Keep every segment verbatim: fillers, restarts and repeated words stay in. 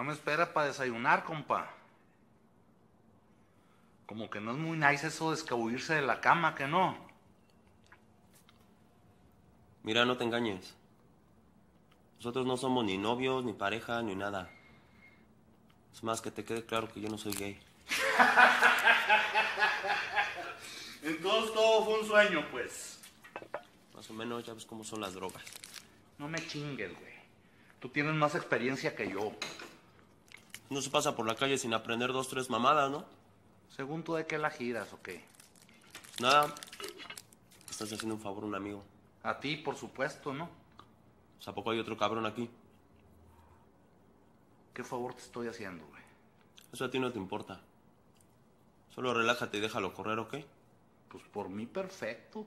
No me espera para desayunar, compa. Como que no es muy nice eso de escabullirse de la cama, ¿que no? Mira, no te engañes. Nosotros no somos ni novios, ni pareja, ni nada. Es más, que te quede claro que yo no soy gay. Entonces todo fue un sueño, pues. Más o menos ya ves cómo son las drogas. No me chingues, güey. Tú tienes más experiencia que yo. No se pasa por la calle sin aprender dos, tres mamadas, ¿no? Según tú, ¿de qué la giras o qué? Nada. Estás haciendo un favor a un amigo. A ti, por supuesto, ¿no? Pues, ¿a poco hay otro cabrón aquí? ¿Qué favor te estoy haciendo, güey? Eso a ti no te importa. Solo relájate y déjalo correr, ¿ok? Pues por mí, perfecto.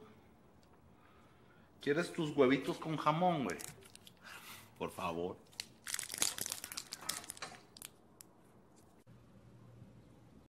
¿Quieres tus huevitos con jamón, güey? Por favor.